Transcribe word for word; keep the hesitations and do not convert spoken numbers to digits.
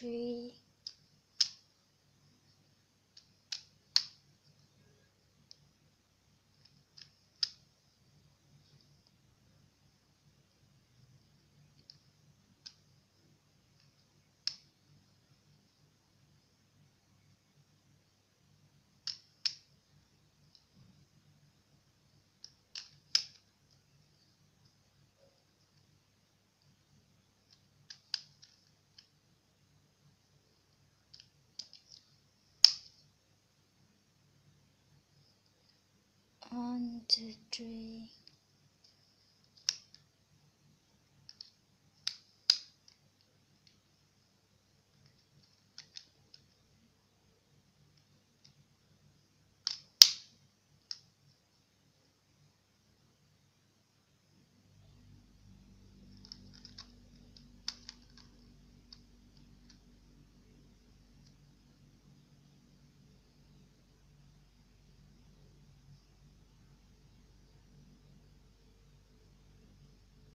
tree. On the tree.